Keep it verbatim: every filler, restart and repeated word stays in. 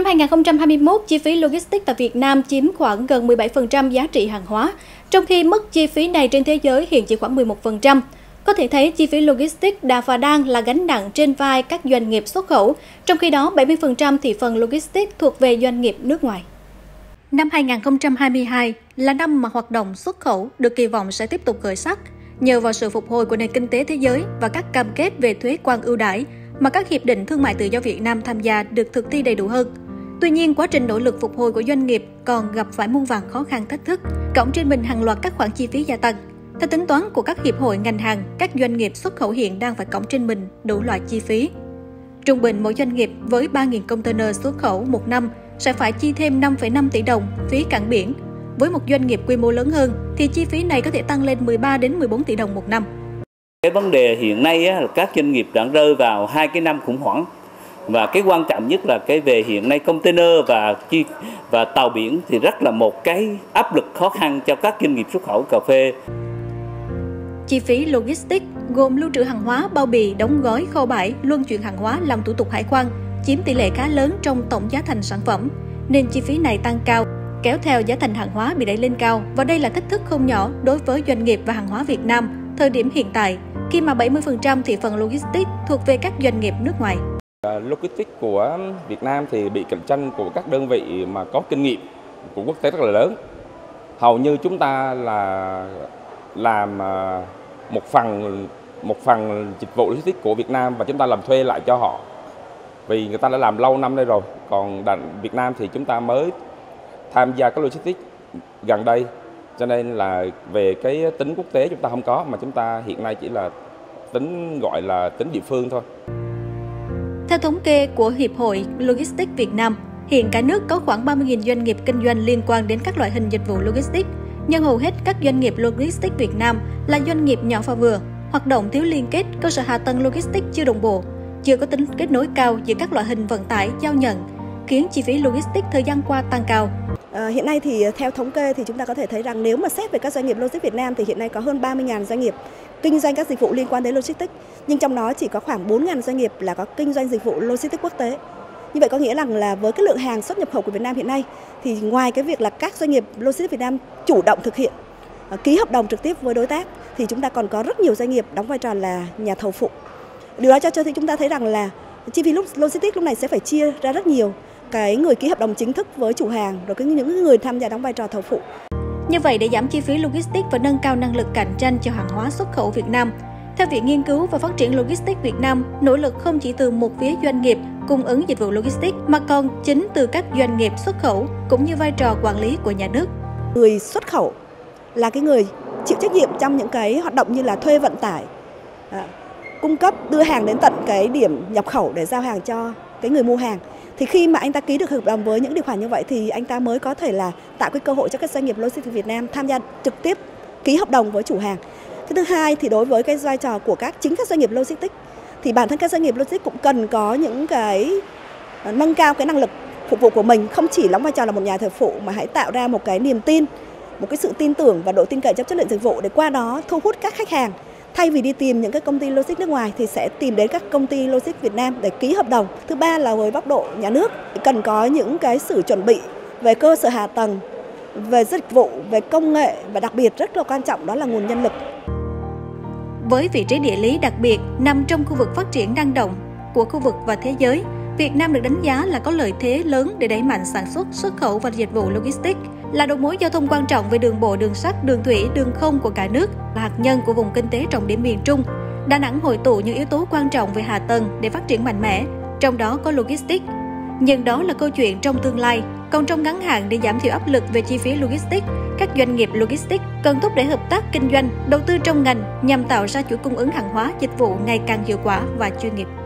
Năm hai nghìn không trăm hai mươi mốt, chi phí logistics tại Việt Nam chiếm khoảng gần mười bảy phần trăm giá trị hàng hóa, trong khi mức chi phí này trên thế giới hiện chỉ khoảng mười một phần trăm. Có thể thấy chi phí logistics đã và đang là gánh nặng trên vai các doanh nghiệp xuất khẩu, trong khi đó bảy mươi phần trăm thị phần logistics thuộc về doanh nghiệp nước ngoài. Năm hai nghìn không trăm hai mươi hai là năm mà hoạt động xuất khẩu được kỳ vọng sẽ tiếp tục khởi sắc nhờ vào sự phục hồi của nền kinh tế thế giới và các cam kết về thuế quan ưu đãi mà các hiệp định thương mại tự do Việt Nam tham gia được thực thi đầy đủ hơn. Tuy nhiên, quá trình nỗ lực phục hồi của doanh nghiệp còn gặp phải muôn vàn khó khăn thách thức, cộng trên mình hàng loạt các khoản chi phí gia tăng. Theo tính toán của các hiệp hội ngành hàng, các doanh nghiệp xuất khẩu hiện đang phải cõng trên mình đủ loại chi phí. Trung bình mỗi doanh nghiệp với ba nghìn container xuất khẩu một năm sẽ phải chi thêm năm phẩy năm tỷ đồng phí cảng biển. Với một doanh nghiệp quy mô lớn hơn thì chi phí này có thể tăng lên mười ba đến mười bốn tỷ đồng một năm. Cái vấn đề hiện nay á, là các doanh nghiệp đang rơi vào hai cái năm khủng hoảng. Và cái quan trọng nhất là cái về hiện nay container và chi và tàu biển thì rất là một cái áp lực khó khăn cho các doanh nghiệp xuất khẩu cà phê. Chi phí logistics gồm lưu trữ hàng hóa, bao bì, đóng gói, kho bãi, luân chuyển hàng hóa, làm thủ tục hải quan chiếm tỷ lệ khá lớn trong tổng giá thành sản phẩm, nên chi phí này tăng cao, kéo theo giá thành hàng hóa bị đẩy lên cao, và đây là thách thức không nhỏ đối với doanh nghiệp và hàng hóa Việt Nam thời điểm hiện tại, khi mà bảy mươi phần trăm thị phần logistics thuộc về các doanh nghiệp nước ngoài. Logistics của Việt Nam thì bị cạnh tranh của các đơn vị mà có kinh nghiệm của quốc tế rất là lớn. Hầu như chúng ta là làm một phần một phần dịch vụ logistics của Việt Nam và chúng ta làm thuê lại cho họ, vì người ta đã làm lâu năm đây rồi. Còn Việt Nam thì chúng ta mới tham gia các logistics gần đây, cho nên là về cái tính quốc tế chúng ta không có, mà chúng ta hiện nay chỉ là tính gọi là tính địa phương thôi. Theo thống kê của Hiệp hội Logistics Việt Nam, hiện cả nước có khoảng ba mươi nghìn doanh nghiệp kinh doanh liên quan đến các loại hình dịch vụ logistics, nhưng hầu hết các doanh nghiệp logistics Việt Nam là doanh nghiệp nhỏ và vừa, hoạt động thiếu liên kết, cơ sở hạ tầng logistics chưa đồng bộ, chưa có tính kết nối cao giữa các loại hình vận tải giao nhận, khiến chi phí logistics thời gian qua tăng cao. À, hiện nay thì theo thống kê thì chúng ta có thể thấy rằng nếu mà xét về các doanh nghiệp logistics Việt Nam thì hiện nay có hơn ba mươi nghìn doanh nghiệp kinh doanh các dịch vụ liên quan đến logistics, nhưng trong đó chỉ có khoảng bốn nghìn doanh nghiệp là có kinh doanh dịch vụ logistics quốc tế. Như vậy có nghĩa rằng là với cái lượng hàng xuất nhập khẩu của Việt Nam hiện nay thì ngoài cái việc là các doanh nghiệp logistics Việt Nam chủ động thực hiện ký hợp đồng trực tiếp với đối tác thì chúng ta còn có rất nhiều doanh nghiệp đóng vai trò là nhà thầu phụ. Điều đó cho cho thì chúng ta thấy rằng là chi phí logistics lúc này sẽ phải chia ra rất nhiều, cái người ký hợp đồng chính thức với chủ hàng rồi cái những người tham gia đóng vai trò thầu phụ. Như vậy để giảm chi phí logistics và nâng cao năng lực cạnh tranh cho hàng hóa xuất khẩu Việt Nam, theo Viện Nghiên cứu và Phát triển Logistics Việt Nam, nỗ lực không chỉ từ một phía doanh nghiệp cung ứng dịch vụ logistics mà còn chính từ các doanh nghiệp xuất khẩu cũng như vai trò quản lý của nhà nước. Người xuất khẩu là cái người chịu trách nhiệm trong những cái hoạt động như là thuê vận tải, à, cung cấp đưa hàng đến tận cái điểm nhập khẩu để giao hàng cho cái người mua hàng. Thì khi mà anh ta ký được hợp đồng với những điều khoản như vậy thì anh ta mới có thể là tạo cái cơ hội cho các doanh nghiệp logistics Việt Nam tham gia trực tiếp ký hợp đồng với chủ hàng. Cái thứ hai thì đối với cái vai trò của các chính các doanh nghiệp logistics thì bản thân các doanh nghiệp logistics cũng cần có những cái nâng cao cái năng lực phục vụ của mình, không chỉ đóng vai trò là một nhà thầu phụ mà hãy tạo ra một cái niềm tin, một cái sự tin tưởng và độ tin cậy trong chất lượng dịch vụ, để qua đó thu hút các khách hàng. Thay vì đi tìm những các công ty logistics nước ngoài thì sẽ tìm đến các công ty logistics Việt Nam để ký hợp đồng. Thứ ba là với góc độ nhà nước cần có những cái sự chuẩn bị về cơ sở hạ tầng, về dịch vụ, về công nghệ và đặc biệt rất là quan trọng đó là nguồn nhân lực. Với vị trí địa lý đặc biệt nằm trong khu vực phát triển năng động của khu vực và thế giới, Việt Nam được đánh giá là có lợi thế lớn để đẩy mạnh sản xuất, xuất khẩu và dịch vụ logistics, là đầu mối giao thông quan trọng về đường bộ, đường sắt, đường thủy, đường không của cả nước và hạt nhân của vùng kinh tế trọng điểm miền Trung. Đà Nẵng hội tụ những yếu tố quan trọng về hạ tầng để phát triển mạnh mẽ, trong đó có logistics. Nhưng đó là câu chuyện trong tương lai, còn trong ngắn hạn để giảm thiểu áp lực về chi phí logistics, các doanh nghiệp logistics cần thúc đẩy hợp tác kinh doanh, đầu tư trong ngành nhằm tạo ra chuỗi cung ứng hàng hóa, dịch vụ ngày càng hiệu quả và chuyên nghiệp.